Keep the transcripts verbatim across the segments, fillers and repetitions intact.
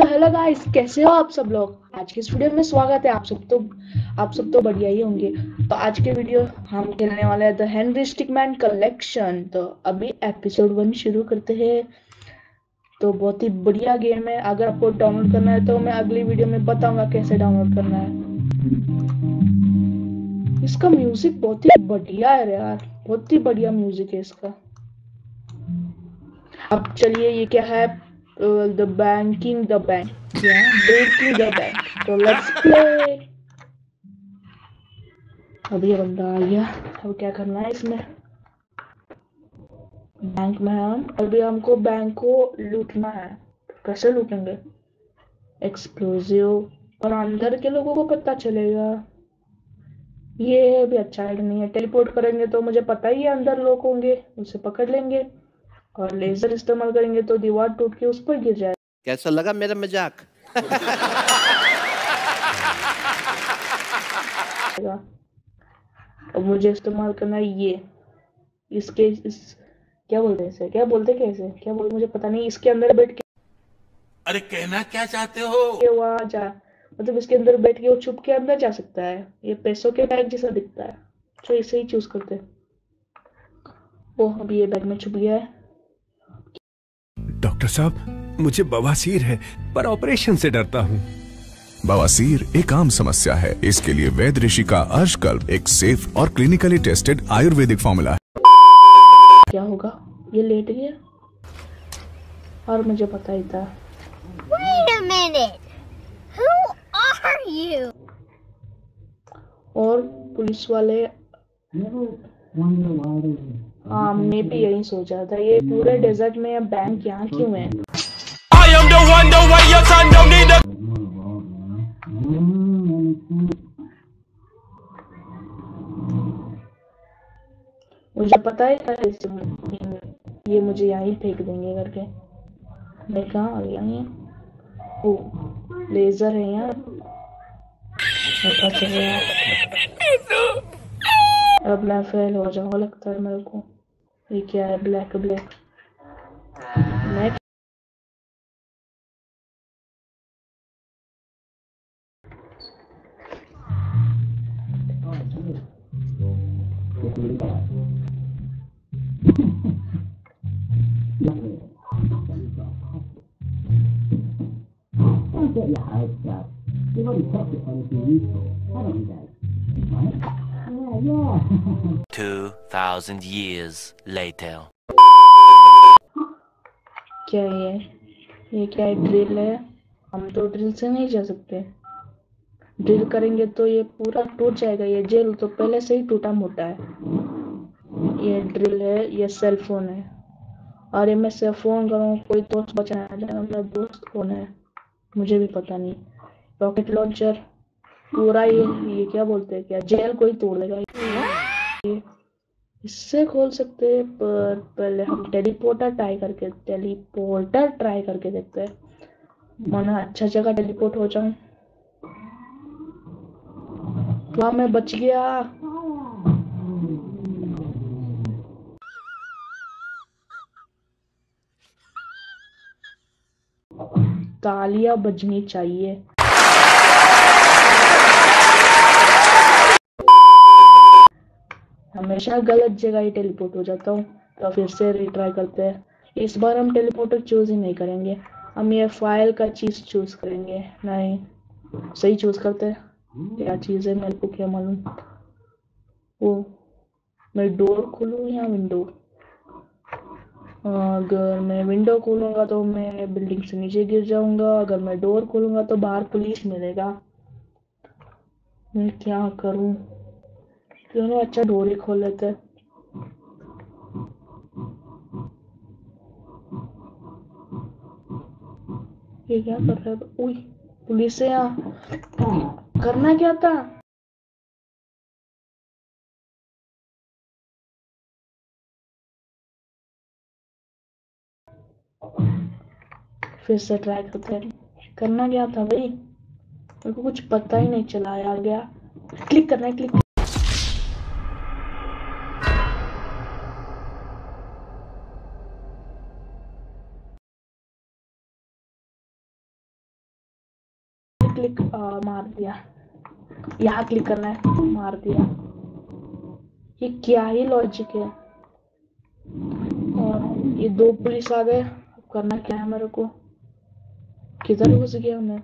तो hello guys, कैसे हो आप सब लोग। आज की इस वीडियो में स्वागत है। आप सब तो आप सब तो बढ़िया ही होंगे। तो आज के वीडियो हम खेलने वाले हैं द हेनरी स्टिकमैन कलेक्शन। तो अभी एपिसोड वन शुरू करते हैं। तो बहुत ही बढ़िया गेम है। अगर आपको डाउनलोड करना है तो मैं अगली वीडियो में बताऊंगा कैसे डाउनलोड करना है। इसका म्यूजिक बहुत ही बढ़िया है यार, बहुत ही बढ़िया म्यूजिक है इसका। अब चलिए, ये क्या है? Uh, the banking the bank, yeah, breaking the bank. So let's play. अब ये बंदा आ गया। अब क्या करना है इसमें? बैंक में हम अभी हमको बैंक को लूटना है। कैसे लूटेंगे? एक्सप्लोजिव, और अंदर के लोगों को पता चलेगा। ये भी अच्छा आइडिया नहीं है। टेलीपोर्ट करेंगे तो मुझे पता ही है अंदर लोग होंगे, उसे पकड़ लेंगे। और लेजर इस्तेमाल करेंगे तो दीवार टूट के उस पर गिर जाए। कैसा लगा मेरा मजाक? अब मुझे इस्तेमाल करना है ये, इसके इस, क्या बोलते हैं इसे क्या बोलते कैसे क्या बोलते मुझे पता नहीं। इसके अंदर बैठ के, अरे कहना क्या चाहते हो? वहाँ जा, मतलब इसके अंदर बैठ के वो छुप के अंदर जा सकता है। ये पैसों के बैग जैसा दिखता है, तो इसे ही चूज करते हैं। वो अभी ये बैग में छुप गया है। डॉक्टर साहब, मुझे बवासीर है पर ऑपरेशन से डरता हूँ। बवासीर एक आम समस्या है। इसके लिए वैद्य ऋषि का अर्शकल्प एक सेफ और क्लिनिकली टेस्टेड आयुर्वेदिक फॉर्मूला है। क्या होगा? ये लेट गया और मुझे पता ही था। Wait a minute. Who are you? और पुलिस वाले हाँ, मैं भी यही सोचा था। ये पूरे डेजर्ट में बैंक यहाँ क्यों है? मुझे पता ही था ये मुझे यहीं फेंक देंगे करके। मैं कहाँ? यहीं ओ लेजर है यहाँ। पता चल, अब मैं फेल हो जाऊंगा लगता है मेरे को। ये क्या है? ब्लैक ब्लैक मैं Two thousand years later. क्या ये? ये क्या है? ड्रिल है। हम तो ड्रिल से नहीं जा सकते। ड्रिल करेंगे तो ये पूरा टूट जाएगा। ये जेल तो पहले से ही टूटा मोटा है। ये ड्रिल है, ये सेल फोन है। और ये मैं सेल फोन करूँ, कोई दोस्त बचाया जाएगा। मेरा दोस्त कौन है मुझे भी पता नहीं। रॉकेट लॉन्चर पूरा ये ये क्या बोलते हैं? क्या जेल कोई तोड़ देगा? इससे खोल सकते हैं, पर पहले हम टेलीपोर्टर ट्राई करके टेलीपोर्टर ट्राई करके देखते हैं। माना अच्छा जगह टेलीपोर्ट हो जाऊं। वाह, मैं बच गया। तालियां बजनी चाहिए। हमेशा गलत जगह ही टेलीपोर्ट हो जाता हूँ। तो फिर से रिट्राई करते हैं। इस बार हम टेलीपोर्टर चूज ही नहीं करेंगे, हम ये फाइल का चीज चूज करेंगे। नहीं, सही चूज करते हैं। क्या चीज है मेरे को क्या मालूम। वो मैं डोर खोलूँ या विंडो? अगर मैं विंडो खोलूंगा तो मैं बिल्डिंग से नीचे गिर जाऊंगा। अगर मैं डोर खोलूंगा तो बाहर पुलिस मिलेगा। मैं क्या करूँ? क्यों अच्छा डोर ही खोल लेते हैं। ये क्या कर रहा है? उई, पुलिस है यहाँ। करना क्या था? फिर से ट्राई करते हैं। करना क्या था भाई? मेरे को कुछ पता ही नहीं चला। आ गया, क्लिक करना है। क्लिक क्लिक आ, मार दिया, यहाँ क्लिक करना है, मार दिया। ये क्या ही लॉजिक है। और ये दो पुलिस आ गए, करना क्या है मेरे को, किधर घुस गया मैं।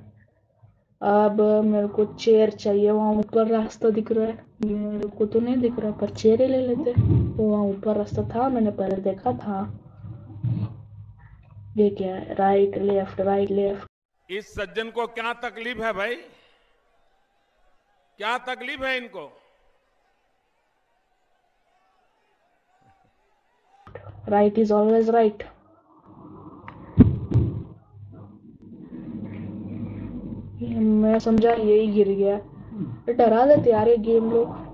अब मेरे को चेयर चाहिए, वहाँ ऊपर रास्ता दिख रहा है, मेरे को तो नहीं दिख रहा पर चेयर ले लेते। तो वहाँ ऊपर रास्ता था, मैंने पहले देखा था। ये क्या है, राइट लेफ्ट राइट लेफ्ट। इस सज्जन को क्या तकलीफ है भाई, क्या तकलीफ है इनको। Right is always right. मैं समझा यही गिर गया, डरा देते यार ये गेम लोग।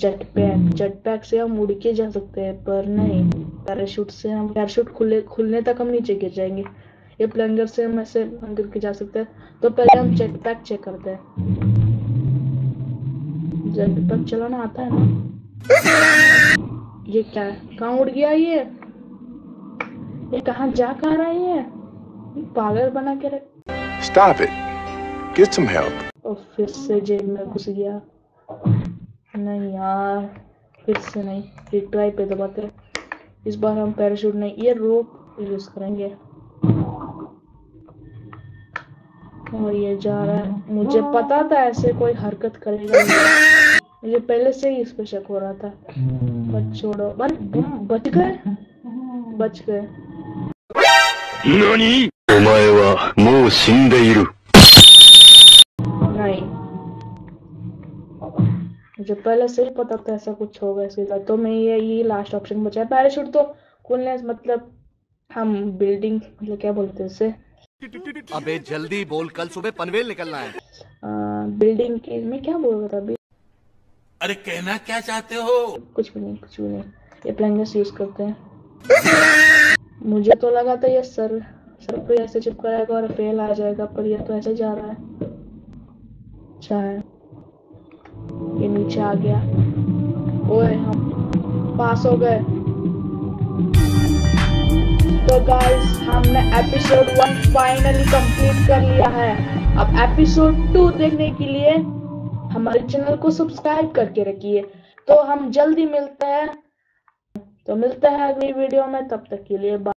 जेट पैक, जेट पैक से हम उड़ के जा सकते हैं पर नहीं, पैराशूट से हम, पैराशूट खुले खुलने तक हम नीचे गिर जाएंगे। ये प्लंजर से हम ऐसे गिर के जा सकते हैं। तो पहले हम जेट पैक चेक करते हैं। जेट पैक चलाना आता है ना। ये क्या है, कहाँ उड़ गया ये, ये कहाँ जा कर रहा है, ये पागल बना के रख। Stop it. Get some help. और फिर से जेब में घुस गया। नहीं यार, फिर से नहीं, रिट्राई पे दबाते हैं। इस बार हम पैराशूट नहीं, ये रोप यूज करेंगे। और ये जा रहा है, मुझे पता था ऐसे कोई हरकत करेगा, मुझे पहले से ही इस पे शक हो रहा था। बच छोड़ो, बच गए बच गए। नहीं, मुझे पहले से ही पता था ऐसा कुछ होगा इसके साथ। तो मैं ये ये लास्ट ऑप्शन बचा है, पैराशूट तो खोलने मतलब हम बिल्डिंग, मतलब क्या बोलते हैं इसे, अबे जल्दी बोल, कल सुबह पनवेल निकलना है। आ, बिल्डिंग के मैं क्या बोल रहा था, अरे कहना क्या चाहते हो, कुछ भी नहीं कुछ भी नहीं। ये प्लंगर्स यूज करते हैं। मुझे तो लगा था ये सर सर पे ऐसे चिपका रहेगा और फेल आ जाएगा, पर ये तो ऐसे जा रहा है। अच्छा है, ये नीचे आ गया। ओए हम पास हो गए। तो गाइस, हमने एपिसोड वन फाइनली कंप्लीट कर लिया है। अब एपिसोड टू देखने के लिए हमारे चैनल को सब्सक्राइब करके रखिए। तो हम जल्दी मिलते हैं, तो मिलते हैं अगली वीडियो में, तब तक के लिए बाय।